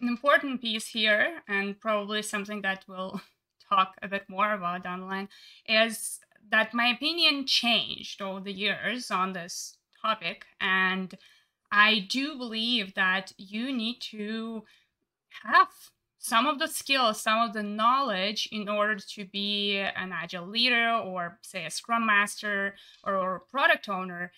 an important piece here, and probably something that we'll talk a bit more about online, is that my opinion changed over the years on this topic. And I do believe that you need to have some of the skills, some of the knowledge in order to be an agile leader or, say, a scrum master or a product owner.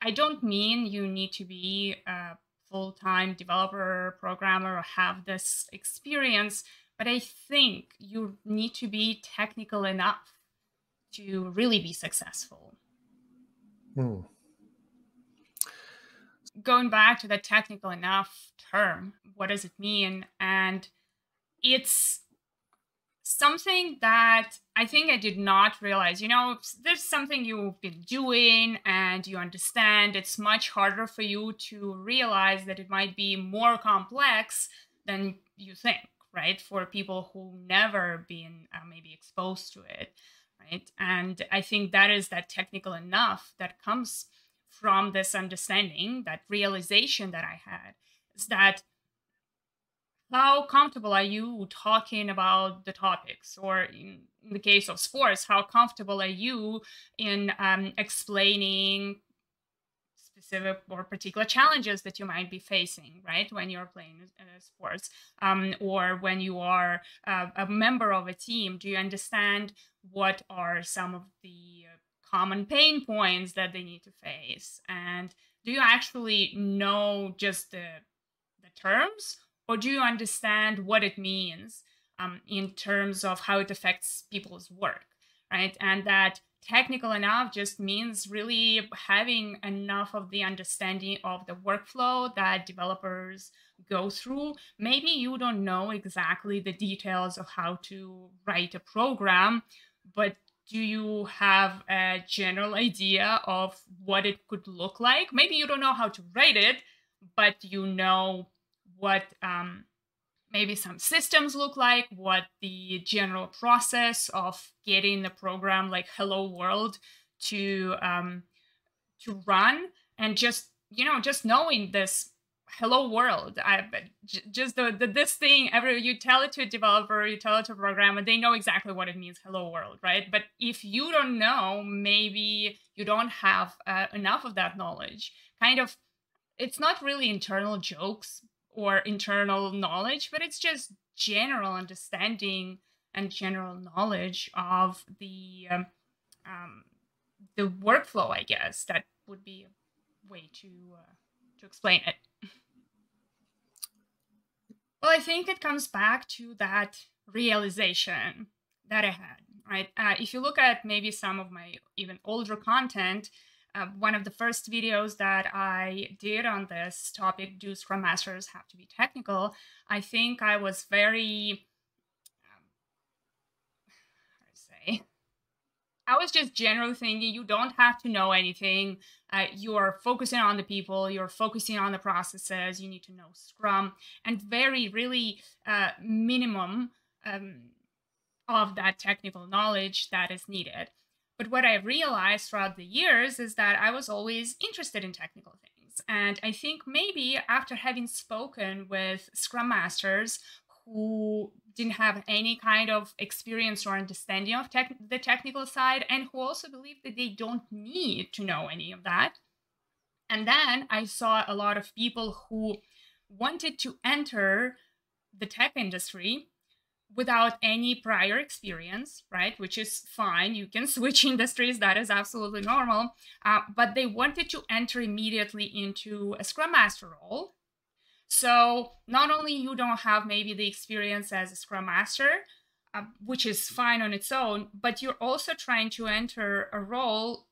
I don't mean you need to be a full-time developer, programmer, or have this experience, but I think you need to be technical enough to really be successful. Mm. Going back to the technical enough term, what does it mean? And it's something that I think I did not realize. You know, there's something you've been doing and you understand. It's much harder for you to realize that it might be more complex than you think, right? For people who never been maybe exposed to it, right? And I think that is that technical enough that comes from this understanding, that realization that I had, is that how comfortable are you talking about the topics? Or in the case of sports, how comfortable are you in explaining specific or particular challenges that you might be facing, right? When you're playing sports or when you are a member of a team, do you understand what are some of the common pain points that they need to face? And do you actually know just the terms? Or do you understand what it means in terms of how it affects people's work, right? And that technical enough just means really having enough of the understanding of the workflow that developers go through. Maybe you don't know exactly the details of how to write a program, but do you have a general idea of what it could look like? Maybe you don't know how to write it, but you know what maybe some systems look like, what the general process of getting the program like Hello World to run. And just, you know, just knowing this Hello World, this thing, you tell it to a developer, you tell it to a programmer, they know exactly what it means, Hello World, right? But if you don't know, maybe you don't have enough of that knowledge. Kind of, it's not really internal jokes or internal knowledge, but it's just general understanding and general knowledge of the workflow, I guess. That would be a way to explain it. Well, I think it comes back to that realization that I had, right? If you look at maybe some of my even older content, one of the first videos that I did on this topic, do Scrum Masters have to be technical? I think I was very, I was just generally thinking you don't have to know anything. You're focusing on the people, you're focusing on the processes, you need to know Scrum, and very really minimum of that technical knowledge that is needed. But what I realized throughout the years is that I was always interested in technical things. And I think maybe after having spoken with Scrum Masters who didn't have any kind of experience or understanding of the technical side, and who also believed that they don't need to know any of that. And then I saw a lot of people who wanted to enter the tech industry without any prior experience, right? Which is fine. You can switch industries. That is absolutely normal. But they wanted to enter immediately into a Scrum Master role. So not only you don't have maybe the experience as a Scrum Master, which is fine on its own, but you're also trying to enter a role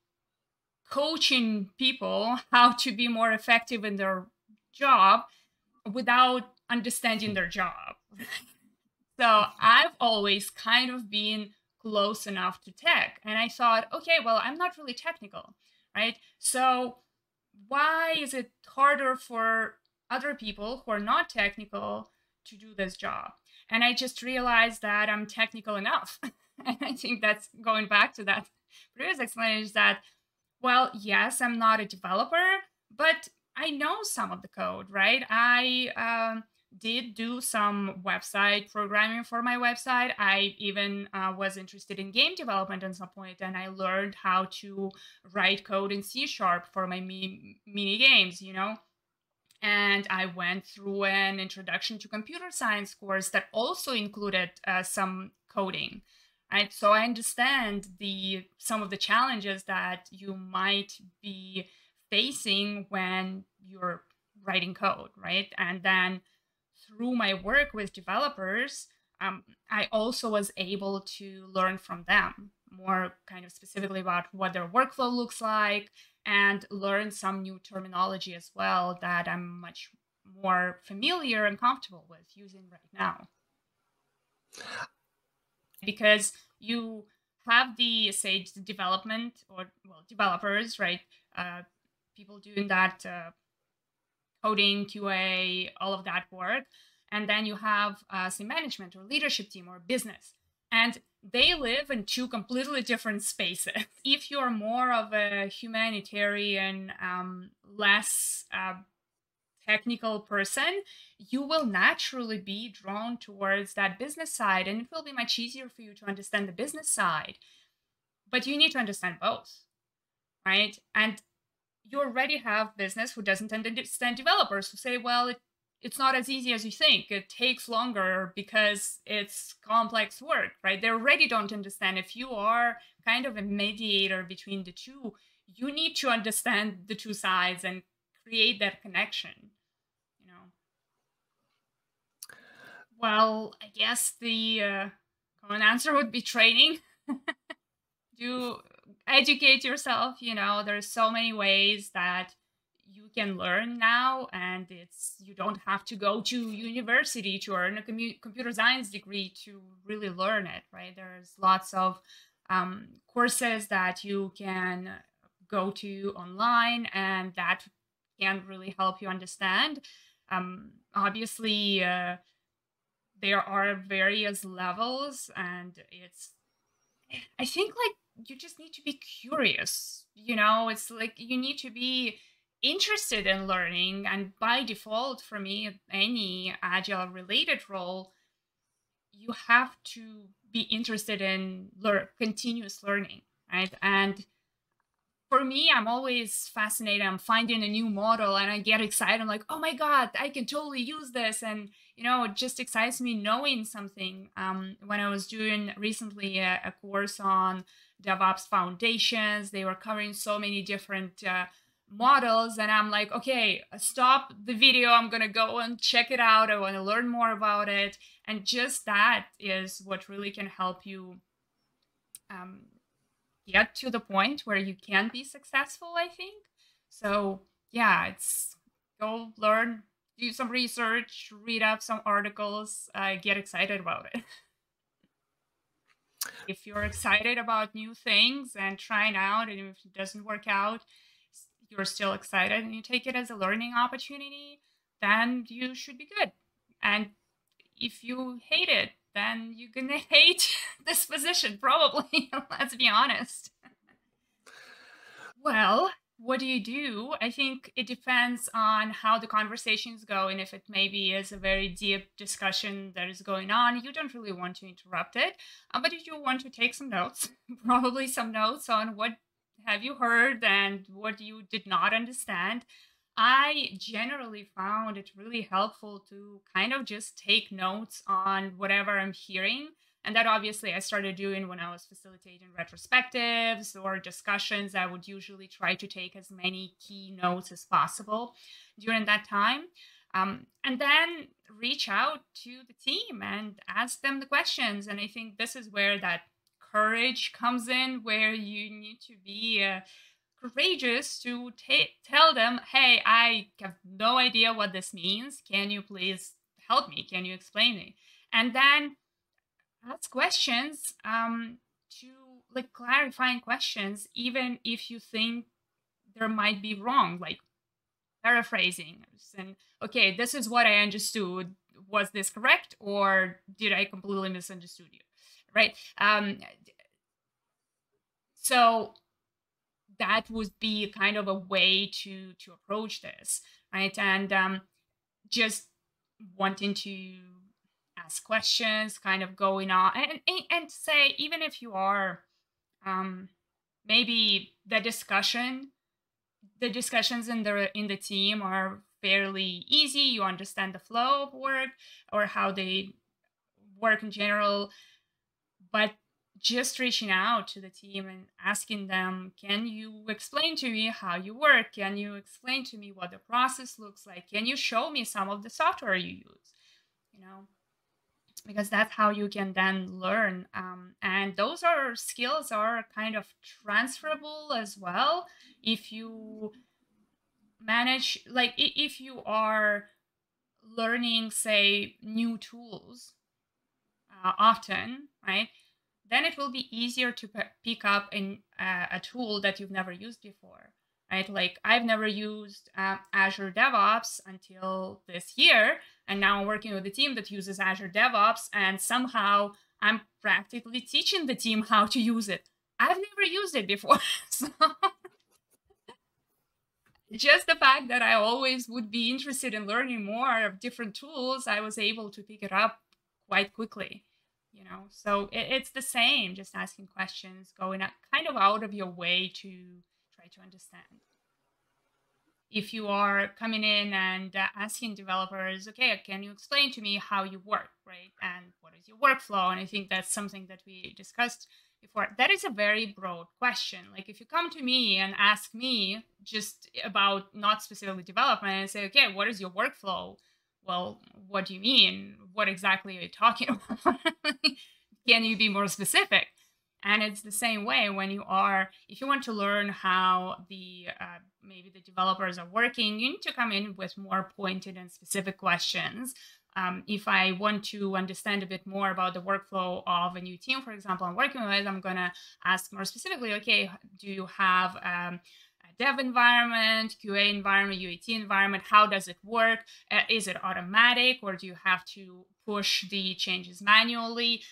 coaching people how to be more effective in their job without understanding their job. So I've always kind of been close enough to tech. And I thought, okay, well, I'm not really technical, right? So why is it harder for other people who are not technical to do this job? And I just realized that I'm technical enough. And I think that's going back to that previous explanation, is that, well, yes, I'm not a developer, but I know some of the code, right? I did do some website programming for my website. I even was interested in game development at some point, and I learned how to write code in C# for my mini games, you know. And I went through an introduction to computer science course that also included some coding. Right? So I understand some of the challenges that you might be facing when you're writing code, right? And then through my work with developers, I also was able to learn from them more kind of specifically about what their workflow looks like, and learn some new terminology as well that I'm much more familiar and comfortable with using right now. Because you have the, say, development or, well, developers, right? People doing that coding, QA, all of that work. And then you have, say, management or leadership team or business. And they live in two completely different spaces. If you're more of a humanitarian, less technical person, you will naturally be drawn towards that business side, and it will be much easier for you to understand the business side. But you need to understand both, right? And you already have business who doesn't understand developers, who say, well, it's not as easy as you think. It takes longer because it's complex work, right? They already don't understand. If you are kind of a mediator between the two, you need to understand the two sides and create that connection, you know? Well, I guess the common answer would be training. Do educate yourself, you know, there's so many ways that you can learn now, and you don't have to go to university to earn a computer science degree to really learn it, right? There's lots of courses that you can go to online, and that can really help you understand. Obviously, there are various levels, and I think, like, you just need to be curious, you know? It's like you need to be interested in learning, and by default, for me, any agile related role, you have to be interested in continuous learning, right? And for me, I'm always fascinated. I'm finding a new model and I get excited. I'm like, oh my God, I can totally use this. And, you know, it just excites me knowing something. When I was doing recently a course on DevOps foundations, they were covering so many different models, and I'm like, okay, stop the video, I'm gonna go and check it out, I want to learn more about it. And just that is what really can help you get to the point where you can be successful, I think. So yeah, it's go learn, do some research, read up some articles, get excited about it. If you're excited about new things and trying out, and if it doesn't work out, you're still excited and you take it as a learning opportunity, then you should be good. And if you hate it, then you're gonna hate this position, probably, let's be honest. Well, what do you do? I think it depends on how the conversations go, and if it maybe is a very deep discussion that is going on, you don't really want to interrupt it, but you do want to take some notes, probably some notes on what have you heard and what you did not understand. I generally found it really helpful to kind of just take notes on whatever I'm hearing. And that obviously I started doing when I was facilitating retrospectives or discussions. I would usually try to take as many key notes as possible during that time. And then reach out to the team and ask them the questions. And I think this is where that courage comes in, where you need to be courageous to tell them, hey, I have no idea what this means. Can you please help me? Can you explain me? And then ask questions, to like clarifying questions, even if you think there might be wrong, like paraphrasing and, okay, this is what I understood. Was this correct? Or did I completely misunderstood you? Right. So that would be kind of a way to approach this, right? And just wanting to ask questions, kind of going on, and say, even if you are, maybe the discussions in the team are fairly easy. You understand the flow of work or how they work in general, but just reaching out to the team and asking them, can you explain to me how you work? Can you explain to me what the process looks like? Can you show me some of the software you use? You know, because that's how you can then learn. And those are skills are kind of transferable as well. If you manage, like if you are learning, say, new tools often, right? Then it will be easier to pick up a tool that you've never used before, right? Like I've never used Azure DevOps until this year. And now I'm working with a team that uses Azure DevOps, and somehow I'm practically teaching the team how to use it. I've never used it before. So just the fact that I always would be interested in learning more of different tools, I was able to pick it up quite quickly. You know, so it's the same, just asking questions, going out, kind of out of your way to try to understand. If you are coming in and asking developers, okay, can you explain to me how you work, right? And what is your workflow? And I think that's something that we discussed before. That is a very broad question. Like if you come to me and ask me just about not specifically development and say, okay, what is your workflow? Well, what do you mean? What exactly are you talking about? Can you be more specific? And it's the same way when you are, if you want to learn how the maybe the developers are working, you need to come in with more pointed and specific questions. If I want to understand a bit more about the workflow of a new team, for example, I'm working with, I'm going to ask more specifically, okay, do you have dev environment, QA environment, UAT environment, how does it work? Is it automatic or do you have to push the changes manually?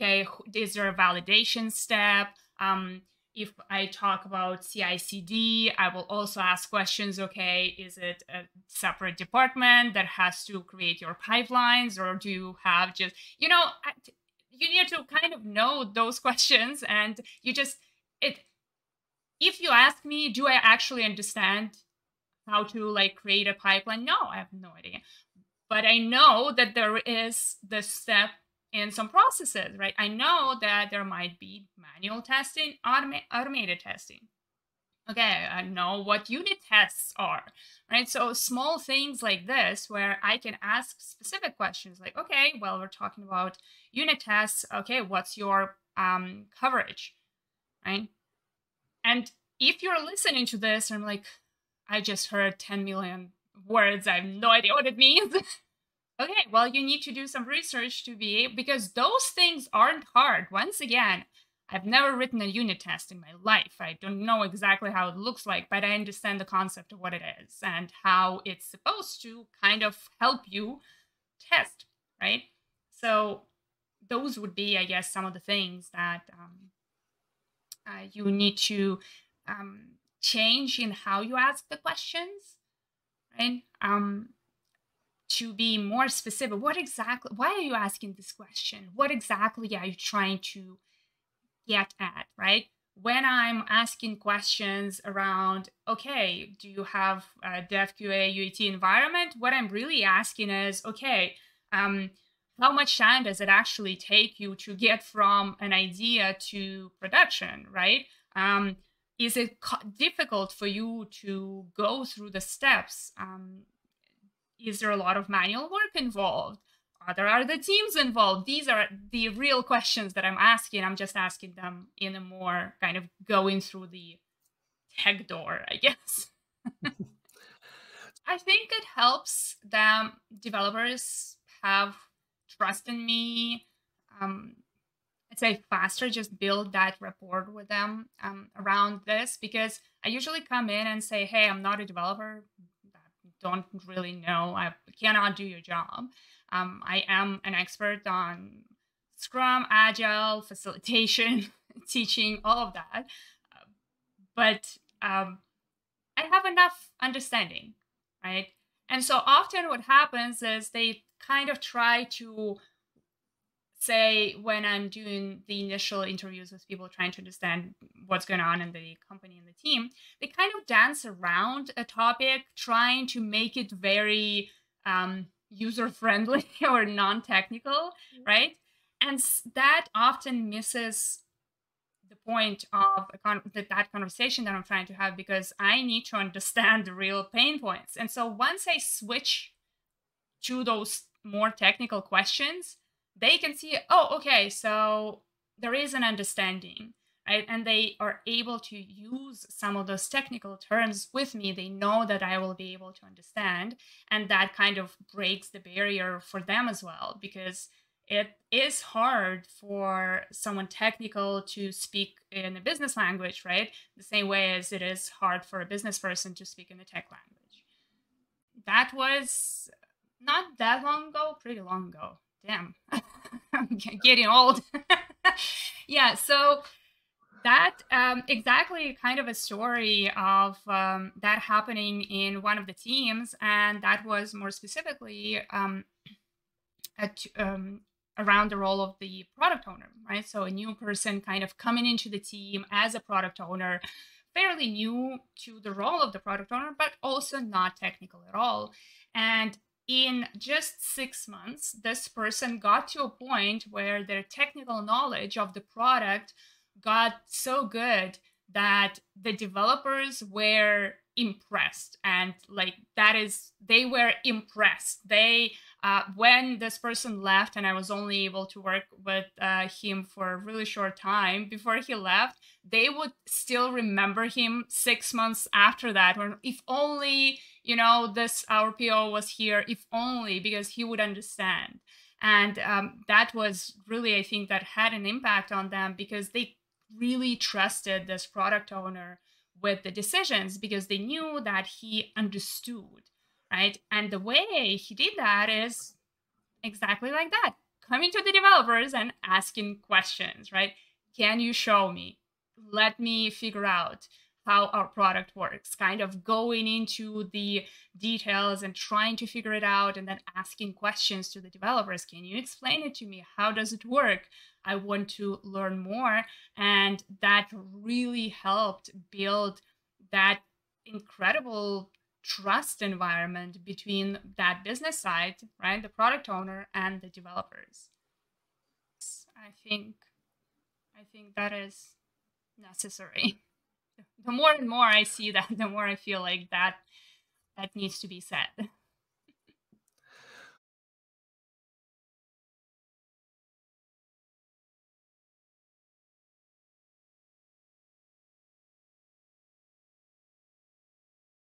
Okay, is there a validation step? If I talk about CI/CD, I will also ask questions, okay, is it a separate department that has to create your pipelines or do you have just, you know, you need to kind of know those questions and you just, if you ask me, do I actually understand how to like create a pipeline? No, I have no idea. But I know that there is the step in some processes, right? I know that there might be manual testing, automated testing. Okay, I know what unit tests are, right? So small things like this where I can ask specific questions like, okay, well, we're talking about unit tests. Okay, what's your coverage, right? And if you're listening to this, I'm like, I just heard 10 million words. I have no idea what it means. Okay, well, you need to do some research to be able, because those things aren't hard. Once again, I've never written a unit test in my life. I don't know exactly how it looks like, but I understand the concept of what it is and how it's supposed to kind of help you test, right? So those would be, I guess, some of the things that you need to change in how you ask the questions, right? To be more specific, what exactly, why are you asking this question? What exactly are you trying to get at, right? When I'm asking questions around, okay, do you have a dev QA UAT environment? What I'm really asking is, okay, how much time does it actually take you to get from an idea to production, right? Is it difficult for you to go through the steps? Is there a lot of manual work involved? Are the teams involved? These are the real questions that I'm asking. I'm just asking them in a more kind of going through the tech door, I guess. I think it helps them, developers have trust in me. I'd say faster, just build that rapport with them around this, because I usually come in and say, hey, I'm not a developer. I don't really know. I cannot do your job. I am an expert on Scrum, Agile, facilitation, teaching, all of that. But I have enough understanding, right? And so often what happens is they kind of try to say, when I'm doing the initial interviews with people trying to understand what's going on in the company and the team, they kind of dance around a topic, trying to make it very user-friendly or non-technical, right? And that often misses the point of that conversation that I'm trying to have, because I need to understand the real pain points. And so once I switch to those more technical questions, they can see, oh, okay, so there is an understanding, right? And they are able to use some of those technical terms with me. They know that I will be able to understand, and that kind of breaks the barrier for them as well, because it is hard for someone technical to speak in a business language, right? The same way as it is hard for a business person to speak in a tech language. That was not that long ago, pretty long ago. Damn, I'm getting old. Yeah, so that exactly kind of a story of that happening in one of the teams. And that was more specifically around the role of the product owner, right? So a new person kind of coming into the team as a product owner, fairly new to the role of the product owner, but also not technical at all. And in just 6 months, this person got to a point where their technical knowledge of the product got so good that the developers were impressed. And like, that is, they were impressed. They, when this person left, and I was only able to work with him for a really short time before he left, they would still remember him 6 months after that. When, if only, you know, this RPO was here, if only, because he would understand. And that was really, I think that had an impact on them, because they really trusted this product owner with the decisions, because they knew that he understood, right? And the way he did that is exactly like that, coming to the developers and asking questions, right? Can you show me? Let me figure out how our product works, kind of going into the details and trying to figure it out, and then asking questions to the developers. Can you explain it to me? How does it work? I want to learn more. And that really helped build that incredible trust environment between that business side, right, the product owner, and the developers. I think that is necessary. The more and more I see that, the more I feel like that needs to be said.